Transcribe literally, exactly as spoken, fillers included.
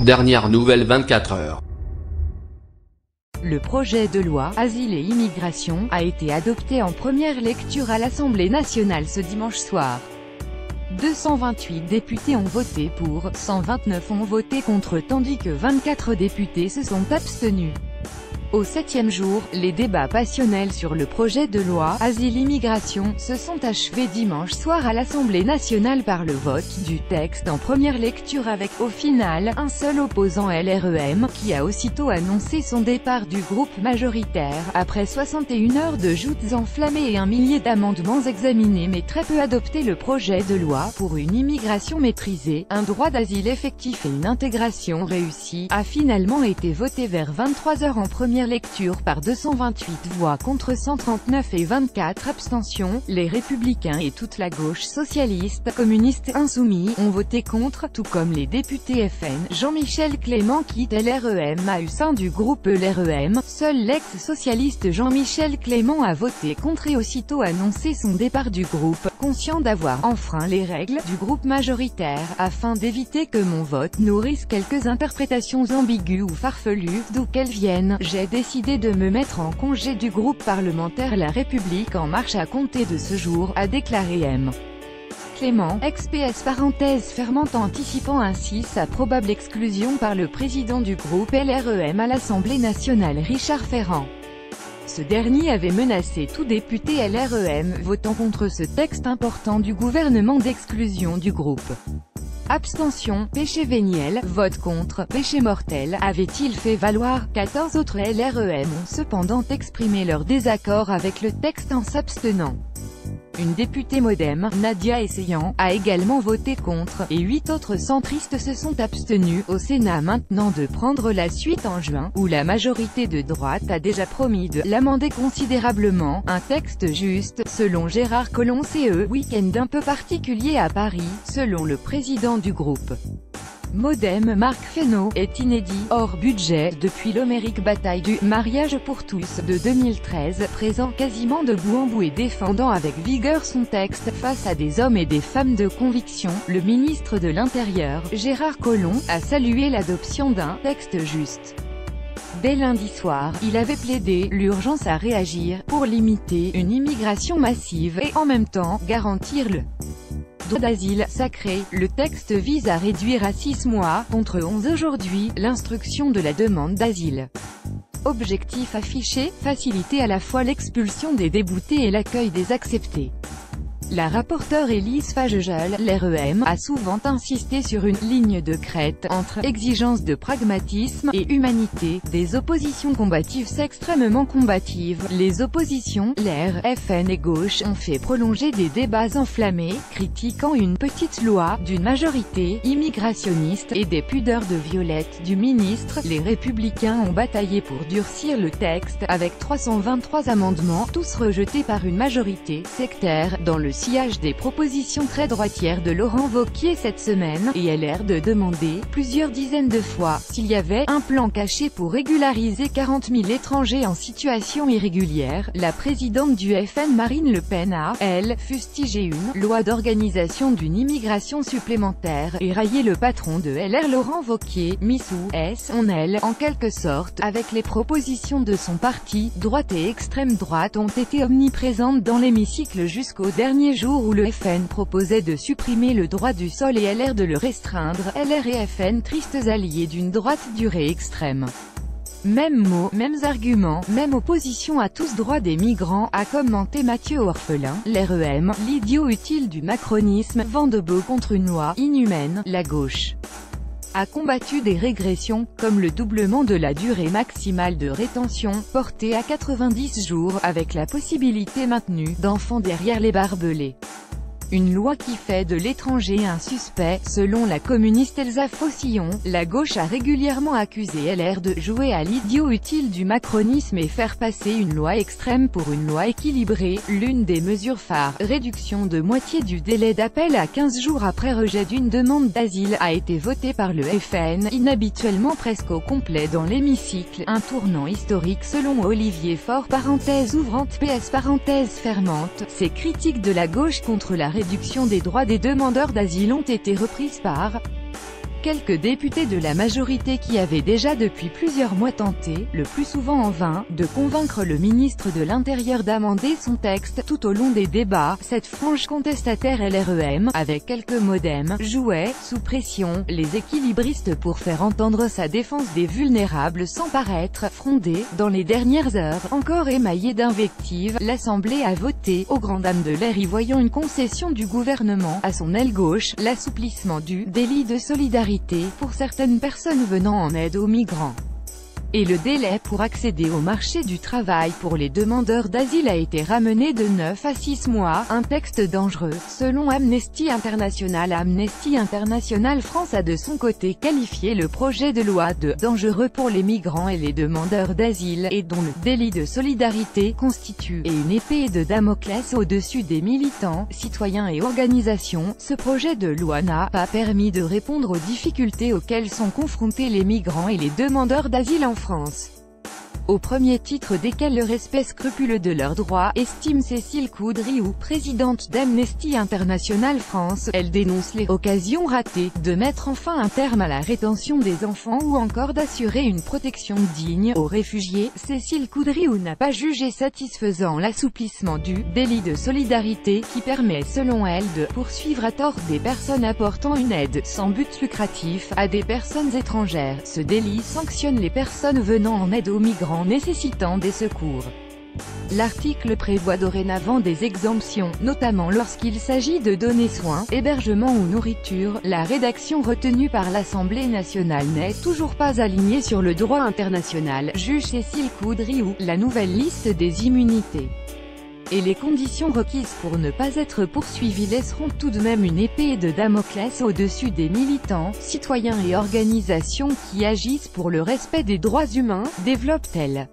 Dernière nouvelle vingt-quatre heures. Le projet de loi « Asile et immigration » a été adopté en première lecture à l'Assemblée nationale ce dimanche soir. deux cent vingt-huit députés ont voté pour, cent vingt-neuf ont voté contre tandis que vingt-quatre députés se sont abstenus. Au septième jour, les débats passionnels sur le projet de loi « Asile-Immigration » se sont achevés dimanche soir à l'Assemblée nationale par le vote du texte en première lecture avec, au final, un seul opposant L R E M, qui a aussitôt annoncé son départ du groupe majoritaire, après soixante et une heures de joutes enflammées et un millier d'amendements examinés mais très peu adoptés. Le projet de loi pour une immigration maîtrisée, un droit d'asile effectif et une intégration réussie, a finalement été voté vers vingt-trois heures en première lecture. Lecture par deux cent vingt-huit voix contre cent trente-neuf et vingt-quatre abstentions. Les Républicains et toute la gauche socialiste, communiste, insoumis, ont voté contre, tout comme les députés F N. Jean-Michel Clément quitte L R E M. Au sein du groupe L R E M, seul l'ex-socialiste Jean-Michel Clément a voté contre et aussitôt annoncé son départ du groupe, conscient d'avoir enfreint les règles du groupe majoritaire, afin d'éviter que mon vote nourrisse quelques interprétations ambiguës ou farfelues, d'où qu'elles viennent. J'ai décidé de me mettre en congé du groupe parlementaire La République En Marche à compter de ce jour, a déclaré M. Clément, ex-P S parenthèse fermante, anticipant ainsi sa probable exclusion par le président du groupe L R E M à l'Assemblée nationale Richard Ferrand. Ce dernier avait menacé tout député L R E M votant contre ce texte important du gouvernement d'exclusion du groupe. Abstention, péché véniel, vote contre, péché mortel, avait-il fait valoir. quatorze autres L R E M ont cependant exprimé leur désaccord avec le texte en s'abstenant. Une députée Modem, Nadia Essayan, a également voté contre, et huit autres centristes se sont abstenus. Au Sénat maintenant de prendre la suite en juin, où la majorité de droite a déjà promis de l'amender considérablement. Un texte juste, selon Gérard Collomb. Ce week-end un peu particulier à Paris, selon le président du groupe Modem, Marc Fesneau, est inédit, hors budget, depuis l'homérique bataille du « mariage pour tous » de deux mille treize, présent quasiment de bout en bout et défendant avec vigueur son texte, face à des hommes et des femmes de conviction. Le ministre de l'Intérieur, Gérard Collomb, a salué l'adoption d'un « texte juste ». Dès lundi soir, il avait plaidé l'urgence à réagir, pour limiter une immigration massive et, en même temps, garantir le droit d'asile sacré. Le texte vise à réduire à six mois, contre onze aujourd'hui, l'instruction de la demande d'asile. Objectif affiché, faciliter à la fois l'expulsion des déboutés et l'accueil des acceptés. La rapporteure Élise Fagegel, L R E M, a souvent insisté sur une « ligne de crête » entre « exigence de pragmatisme » et « humanité ». Des oppositions combatives s'extrêmement combatives, les oppositions, L R, F N et gauche ont fait prolonger des débats enflammés, critiquant une petite loi, d'une majorité, immigrationniste, et des pudeurs de violette du ministre. Les Républicains ont bataillé pour durcir le texte, avec trois cent vingt-trois amendements, tous rejetés par une majorité sectaire, dans le sillage des propositions très droitières de Laurent Wauquiez cette semaine, et L R de demander, plusieurs dizaines de fois, s'il y avait un plan caché pour régulariser quarante mille étrangers en situation irrégulière. La présidente du F N Marine Le Pen a, elle, fustigé une loi d'organisation d'une immigration supplémentaire, et raillé le patron de L R Laurent Wauquiez, mis sous S en elle, en quelque sorte, avec les propositions de son parti. Droite et extrême droite ont été omniprésentes dans l'hémicycle jusqu'au dernier jour où le F N proposait de supprimer le droit du sol et L R de le restreindre. L R et F N, tristes alliés d'une droite durée extrême. Mêmes mots, mêmes arguments, même opposition à tous droits des migrants, a commenté Mathieu Orphelin. L R E M, l'idiot utile du macronisme, vent debout contre une loi inhumaine. La gauche a combattu des régressions, comme le doublement de la durée maximale de rétention, portée à quatre-vingt-dix jours, avec la possibilité maintenue d'enfants derrière les barbelés. Une loi qui fait de l'étranger un suspect, selon la communiste Elsa Faucillon. La gauche a régulièrement accusé L R de jouer à l'idiot utile du macronisme et faire passer une loi extrême pour une loi équilibrée. L'une des mesures phares, réduction de moitié du délai d'appel à quinze jours après rejet d'une demande d'asile, a été votée par le F N, inhabituellement presque au complet dans l'hémicycle. Un tournant historique selon Olivier Faure parenthèse ouvrante P S parenthèse fermante. Ces critiques de la gauche contre la réduction des droits des demandeurs d'asile ont été reprises par quelques députés de la majorité qui avaient déjà depuis plusieurs mois tenté, le plus souvent en vain, de convaincre le ministre de l'Intérieur d'amender son texte. Tout au long des débats, cette frange contestataire L R E M, avec quelques Modem, jouait, sous pression, les équilibristes pour faire entendre sa défense des vulnérables sans paraître frondée. Dans les dernières heures, encore émaillée d'invectives, l'Assemblée a voté, au grand dam de l'air y voyant une concession du gouvernement, à son aile gauche, l'assouplissement du « délit de solidarité » pour certaines personnes venant en aide aux migrants. Et le délai pour accéder au marché du travail pour les demandeurs d'asile a été ramené de neuf à six mois, un texte dangereux, selon Amnesty International. Amnesty International France a de son côté qualifié le projet de loi de « dangereux pour les migrants et les demandeurs d'asile » et dont le « délit de solidarité » constitue « une épée de Damoclès au-dessus des militants, citoyens et organisations ». Ce projet de loi n'a pas permis de répondre aux difficultés auxquelles sont confrontés les migrants et les demandeurs d'asile en France. France. Au premier titre desquels le respect scrupuleux de leurs droits, estime Cécile Coudriou, présidente d'Amnesty International France. Elle dénonce les « occasions ratées » de mettre enfin un terme à la rétention des enfants ou encore d'assurer une protection digne aux réfugiés. Cécile Coudriou n'a pas jugé satisfaisant l'assouplissement du « délit de solidarité » qui permet selon elle de « poursuivre à tort des personnes apportant une aide, sans but lucratif, à des personnes étrangères ». Ce délit sanctionne les personnes venant en aide aux migrants nécessitant des secours. L'article prévoit dorénavant des exemptions, notamment lorsqu'il s'agit de donner soin, hébergement ou nourriture. La rédaction retenue par l'Assemblée nationale n'est toujours pas alignée sur le droit international, juge Cécile Coudriou. La nouvelle liste des immunités et les conditions requises pour ne pas être poursuivis laisseront tout de même une épée de Damoclès au-dessus des militants, citoyens et organisations qui agissent pour le respect des droits humains, développe-t-elle.